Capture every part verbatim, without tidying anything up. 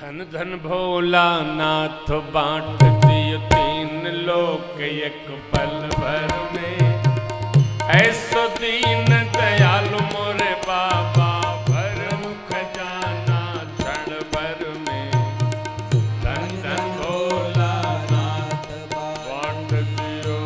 धन धन भोला नाथ बांट दियो तीन लोक एक पल भर में, ऐसो दीन दयालु मोरे बाबा भर खजाना क्षण भर में। धन धन भोला नाथ बांट दियो।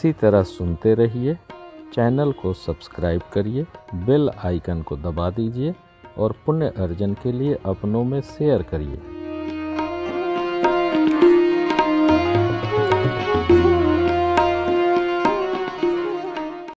इसी तरह सुनते रहिए, चैनल को सब्सक्राइब करिए, बेल आइकन को दबा दीजिए और पुण्य अर्जन के लिए अपनों में शेयर करिए।